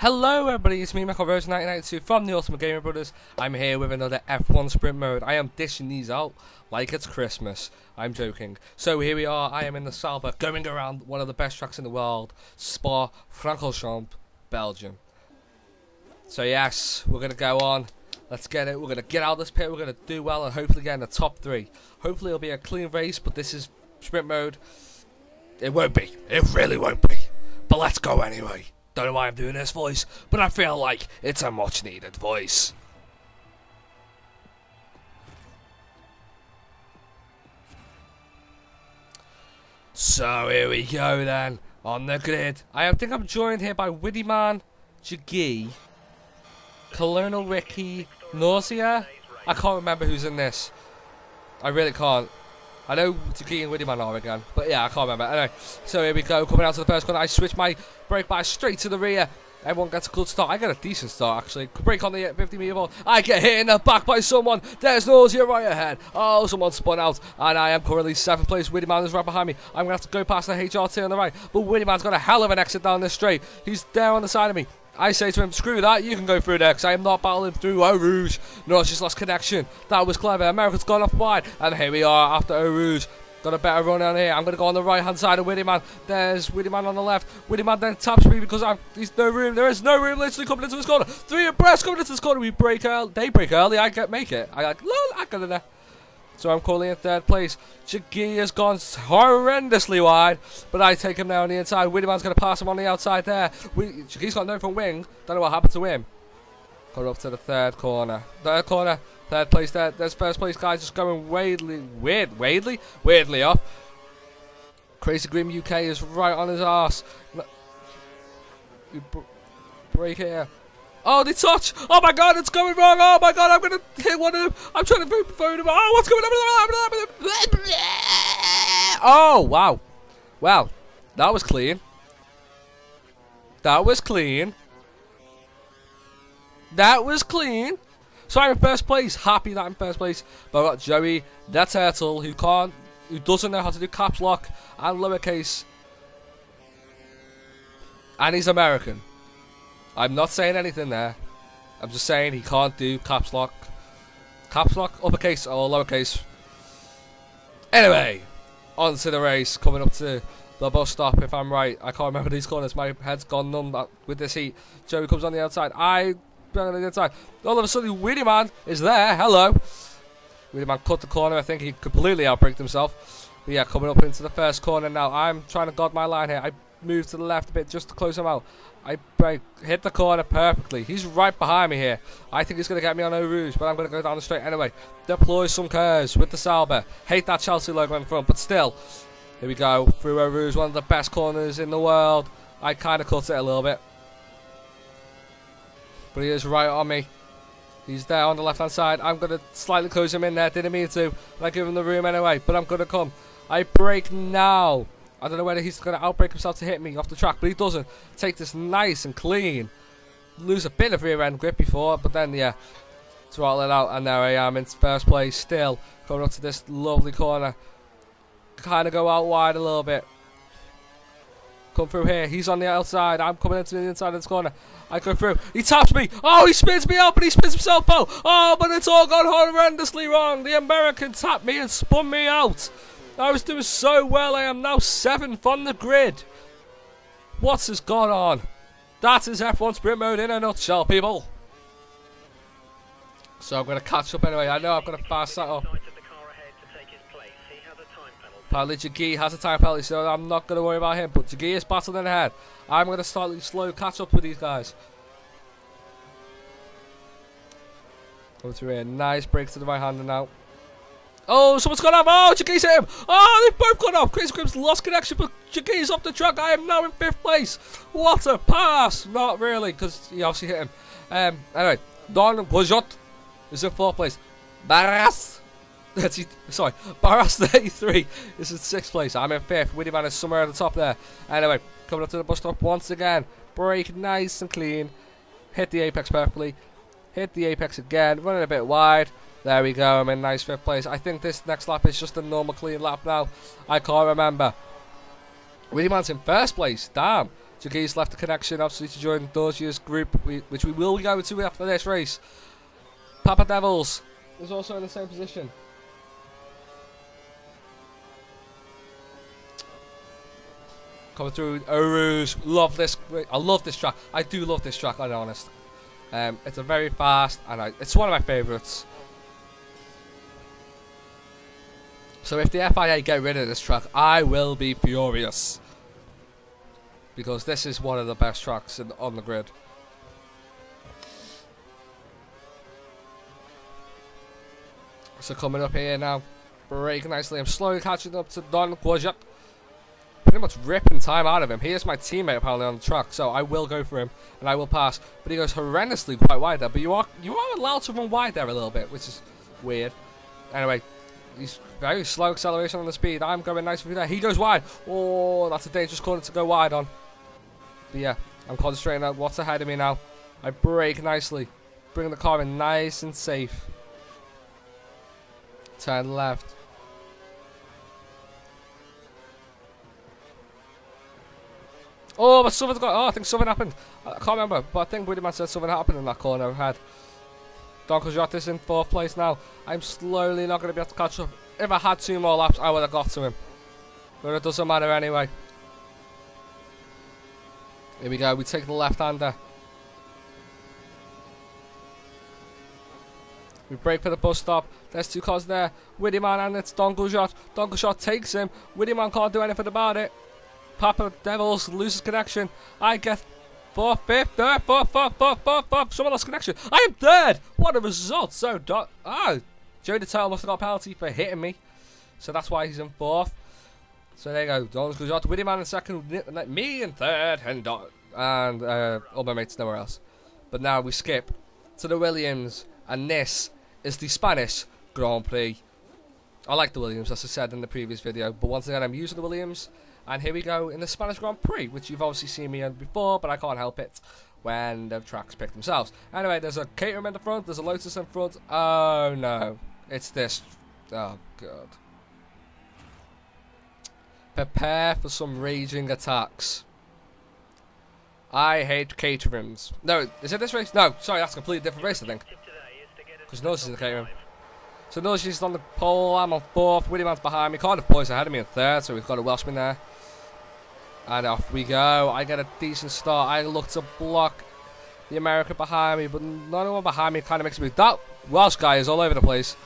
Hello everybody, it's me, MacroRose1992 from the Ultimate Gamer Brothers. I'm here with another F1 Sprint Mode. I am dishing these out like it's Christmas. I'm joking. So here we are, I am in the Sauber, going around one of the best tracks in the world, Spa-Francorchamps, Belgium. So yes, we're going to go on. Let's get it. We're going to get out of this pit, we're going to do well and hopefully get in the top three. Hopefully it'll be a clean race, but this is Sprint Mode. It won't be. It really won't be. But let's go anyway. Don't know why I'm doing this voice, but I feel like it's a much needed voice. So here we go then, on the grid. I think I'm joined here by Weedy Man, Jagi, Colonel Ricky Nausea. I can't remember who's in this. I really can't. I know Tiki and Wittyman are again, but yeah, I can't remember. Anyway, so here we go, coming out to the first corner. I switch my brake bar straight to the rear. Everyone gets a good start. I get a decent start, actually. Brake on the 50-meter ball. I get hit in the back by someone. There's Nausea right ahead. Oh, someone spun out, and I am currently 7th place. Wittyman is right behind me. I'm going to have to go past the HRT on the right, but Wittyman's got a hell of an exit down this straight. He's there on the side of me. I say to him, screw that, you can go through there because I am not battling through Eau Rouge. No, it's just lost connection. That was clever. America's gone off wide. And here we are after Eau Rouge. Got a better run on here. I'm going to go on the right hand side of Wittyman. There's Wittyman on the left. Wittyman then taps me because there's no room. There is no room literally coming into this corner. Three abreast coming into this corner. We break early. They break early. I can't make it. I like, lol, I got in there. So I'm currently in 3rd place. Chagui has gone horrendously wide, but I take him now on the inside. Wittyman's going to pass him on the outside there. Chagui's got no front wing. Don't know what happened to him. Got up to the 3rd corner. 3rd corner, 3rd place there. There's 1st place, guys, just going weirdly off. Crazy Grim UK is right on his arse. Break here. Oh, they touch! Oh my god, it's going wrong! Oh my god, I'm gonna hit one of them! I'm trying to phone him! Oh, what's going on? Oh, wow. Wow, that was clean. That was clean. That was clean. So I'm in 1st place. Happy that I'm in 1st place. But I've got Joey, the turtle, who doesn't know how to do caps lock and lowercase. And he's American. I'm not saying anything there. I'm just saying he can't do caps lock. Caps lock, uppercase or lowercase. Anyway, on to the race. Coming up to the bus stop, if I'm right. I can't remember these corners. My head's gone numb with this heat. Joey comes on the outside. I'm on the outside. All of a sudden, Wittyman is there. Hello. Wittyman cut the corner. I think he completely outbraked himself. But yeah, coming up into the first corner now. I'm trying to guard my line here. I move to the left a bit just to close him out. I hit the corner perfectly. He's right behind me here. I think he's going to get me on Eau Rouge, but I'm going to go down the straight anyway. Deploy some curves with the Sauber. Hate that Chelsea logo in front, but still. Here we go. Through Eau Rouge, one of the best corners in the world. I kind of cut it a little bit. But he is right on me. He's there on the left-hand side. I'm going to slightly close him in there. Didn't mean to. But I give him the room anyway, but I'm going to come. I break now. I don't know whether he's going to outbrake himself to hit me off the track, but he doesn't. Take this nice and clean. Lose a bit of rear-end grip before, but then, yeah, throttle it out, and there I am in 1st place still. Coming up to this lovely corner. Kind of go out wide a little bit. Come through here. He's on the outside. I'm coming into the inside of this corner. I go through. He taps me. Oh, he spins me out, but he spins himself out. Oh, but it's all gone horrendously wrong. The American tapped me and spun me out. I was doing so well, I am now 7th on the grid. What has gone on? That is F1 Sprint Mode in a nutshell, people. So I'm going to catch up anyway. I know I'm going to pass that up. Apparently Jagi has a time penalty, so I'm not going to worry about him. But Jagi is battling ahead. I'm going to slightly slow catch up with these guys. Going through here. Nice break to the right hander now. Oh, someone's gone off. Oh, Chagui's hit him. Oh, they've both gone off. Chris Grimm's lost connection, but Chagui's off the track. I am now in 5th place. What a pass. Not really, because he obviously hit him. Anyway, Don Quijote is in 4th place. Baras. Sorry, Baras 33 is in 6th place. I'm in 5th. Wittyman is somewhere at the top there. Anyway, coming up to the bus stop once again. Brake nice and clean. Hit the apex perfectly. Hit the apex again. Running a bit wide. There we go, I'm in nice 5th place. I think this next lap is just a normal clean lap now. I can't remember. Wittyman's in 1st place, damn. Jagi's left the connection, obviously, to join Dorsia's group, which we will go to after this race. Papa Devils is also in the same position. Coming through Eau Rouge. Love this. I love this track. I do love this track, I'll be honest. It's a very fast, and it's one of my favourites. So if the FIA get rid of this track, I will be furious. Because this is one of the best tracks on the grid. So coming up here now, breaking nicely. I'm slowly catching up to Don Quijote. Pretty much ripping time out of him. He is my teammate apparently on the track, so I will go for him and I will pass. But he goes horrendously quite wide there. But you are allowed to run wide there a little bit, which is weird. Anyway, he's very slow acceleration on the speed. I'm going nice through there. He goes wide. Oh, that's a dangerous corner to go wide on. But yeah, I'm concentrating on what's ahead of me now. I brake nicely, bringing the car in nice and safe. Turn left. Oh, but something's got. Oh, I think something happened. I can't remember, but I think Weedy Man said something happened in that corner ahead. Don Quijote is in fourth place now. I'm slowly not going to be able to catch up. If I had 2 more laps, I would have got to him. But it doesn't matter anyway. Here we go. We take the left-hander. We brake for the bus stop. There's 2 cars there. Weedy Man and it's Don Quijote. Don Quijote takes him. Weedy Man can't do anything about it. Papa Devils loses connection. I get 4th, 5th, 3rd, 4th, 4th, 4th, 4th, 4th. Someone lost connection. I am dead! What a result! So, Joey Detail must have got a penalty for hitting me. So that's why he's in 4th. So there you go. Don Quijote, Wittyman in 2nd, me in 3rd, and all my mates nowhere else. But now we skip to the Williams, and this is the Spanish Grand Prix. I like the Williams, as I said in the previous video, but once again, I'm using the Williams. And here we go in the Spanish Grand Prix, which you've obviously seen me on before, but I can't help it when the tracks pick themselves. Anyway, there's a Caterham in the front, there's a Lotus in front. Oh no, it's this. Oh god. Prepare for some raging attacks. I hate Caterhams. No, is it this race? No, sorry, that's a completely different race, I think. Because Norse is in the Caterham. So Norse is on the pole, I'm on 4th, Williams behind me, Cardiff Boys ahead of me in 3rd, so we've got a Welshman there. And off we go, I get a decent start, I look to block the American behind me, but no one behind me kind of makes me, that Welsh guy is all over the place.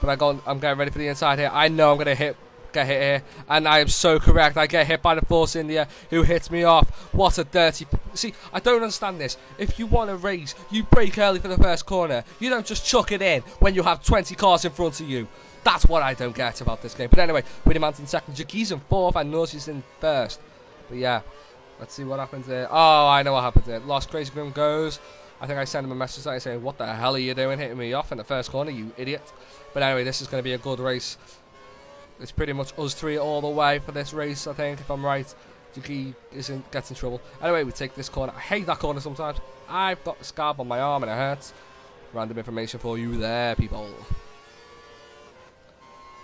But I'm getting ready for the inside here, I know I'm going to get hit here, and I am so correct, I get hit by the Force India, who hits me off. What a dirty, see, I don't understand this. If you want to race, you brake early for the first corner, you don't just chuck it in when you have 20 cars in front of you. That's what I don't get about this game. But anyway, Wittyman's in 2nd, Jagi's in 4th, and Norse's in 1st, but yeah, let's see what happens here. Oh, I know what happened here, lost Crazy Grim goes, I think I sent him a message like saying, what the hell are you doing hitting me off in the first corner, you idiot. But anyway, this is going to be a good race. It's pretty much us 3 all the way for this race, I think, if I'm right. Jagi gets in trouble. Anyway, we take this corner. I hate that corner sometimes. I've got a scab on my arm and it hurts. Random information for you there, people.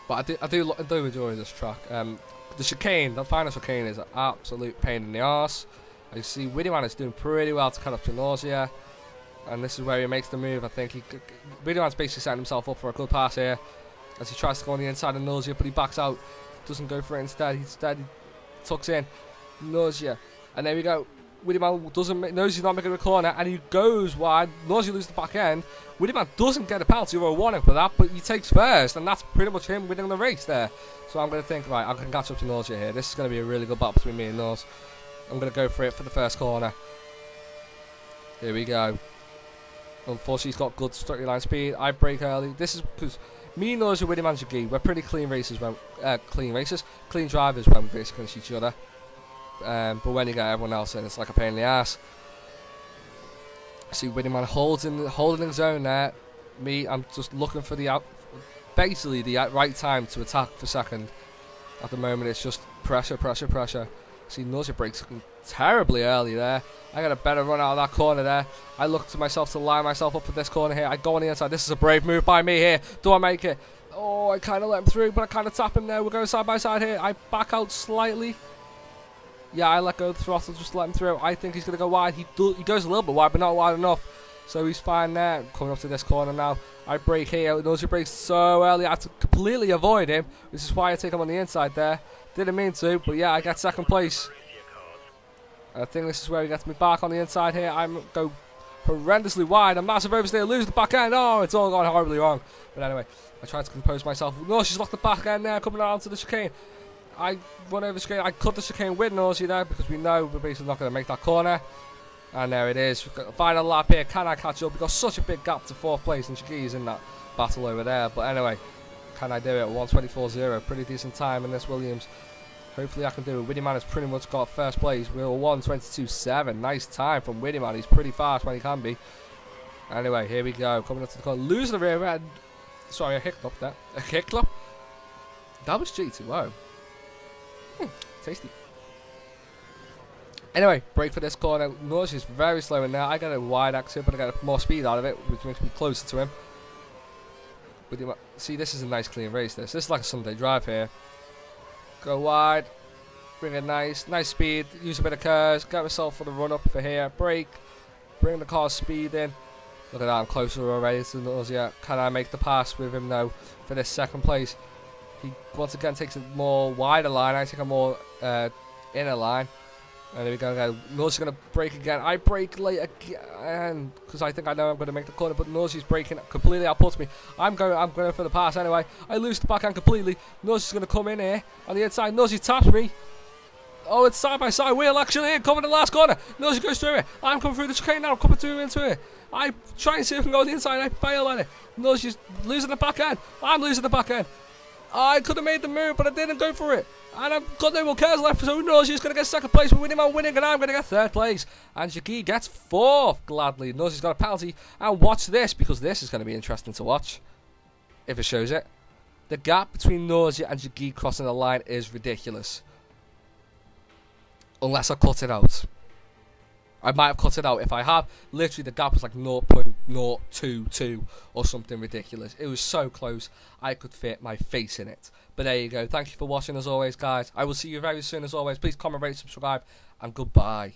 But I do enjoy this track. The chicane, the final chicane is an absolute pain in the arse. As you see, Wittyman is doing pretty well to cut up to Nausea. And this is where he makes the move, I think. Wittyman's basically setting himself up for a good pass here. As he tries to go on the inside of Nausea, but he backs out. Doesn't go for it instead. He tucks in. Nausea. And there we go. Wittyman knows he's not making a corner, and he goes wide. Nausea loses the back end. Wittyman doesn't get a penalty or a warning for that, but he takes 1st, and that's pretty much him winning the race there. So I'm going to think, right, I can catch up to Nausea here. This is going to be a really good battle between me and Norse. I'm going to go for it for the first corner. Here we go. Unfortunately, he's got good straight line speed. I brake early. This is because me and Nausea, Wittyman, Chagui, we're pretty clean racers, clean drivers when we race against each other. But when you get everyone else in, it's like a pain in the ass. See, Wittyman holding his own there. Me, I'm just looking for the right time to attack for 2nd. At the moment, it's just pressure, pressure, pressure. See, Nausea brakes terribly early there. I got a better run out of that corner there. I look to myself to line myself up for this corner here. I go on the inside. This is a brave move by me here. Do I make it? Oh, I kind of let him through, but I kind of tap him there. We're going side by side here. I back out slightly. Yeah, I let go the throttle, just let him through. I think he's going to go wide. He goes a little bit wide, but not wide enough. So he's fine there. Coming up to this corner now. I brake here. Nausea brakes so early. I had to completely avoid him, which is why I take him on the inside there. Didn't mean to, but yeah, I got second place. I think this is where he gets me back on the inside here. I go horrendously wide. A massive oversteer. Lose the back end. Oh, it's all gone horribly wrong. But anyway, I tried to compose myself. Nausea's locked the back end there, coming out onto the chicane. I went over the chicane. I cut the chicane with Nausea there because we know we're basically not going to make that corner. And there it is. We've got the final lap here. Can I catch up? We've got such a big gap to fourth place, and Chagui's in that battle over there. But anyway, can I do it? 1:24.0. Pretty decent time in this Williams. Hopefully I can do it. Wittyman has pretty much got first place. We're 1:22.7. Nice time from Wittyman. He's pretty fast when he can be. Anyway, here we go. Coming up to the corner. Losing the rear end. Sorry, a hiccup there. A hiccup? That was G2O. Tasty. Anyway, brake for this corner. Nausea is very slow in there. I got a wide exit, but I got more speed out of it, which makes me closer to him. See, this is a nice clean race. This is like a Sunday drive here. Go wide, bring it nice speed. Use a bit of curves. Get myself for the run up for here. Brake, bring the car's speed in. Look at that, I'm closer already to Nausea. Can I make the pass with him though for this second place? He once again takes a more wider line. I take a more inner line. And there we go again. Nausea's going to brake again. I brake late again because I think I know I'm going to make the corner, but Nausea's braking completely outputs me. I'm going for the pass anyway. I lose the backhand completely. Nausea's going to come in here on the inside. Nausea taps me. Oh, it's side by side wheel action here. Coming to the last corner. Nausea goes through it. I'm coming through the chicane now. I'm coming through into it. I try and see if I can go on the inside. I fail on it. Nausea's losing the backhand. I'm losing the backhand. I could have made the move, but I didn't go for it. And I've got no more cars left, so who knows? He's going to get second place. We're winning, I'm winning, and I'm going to get third place. And Jagi gets fourth, gladly. Nausea's got a penalty. And watch this, because this is going to be interesting to watch, if it shows it. The gap between Nausea and Jagi crossing the line is ridiculous. Unless I cut it out. I might have cut it out. If I have, literally the gap was like 0.022 or something ridiculous. It was so close, I could fit my face in it. But there you go. Thank you for watching as always, guys. I will see you very soon as always. Please comment, rate, subscribe, and goodbye.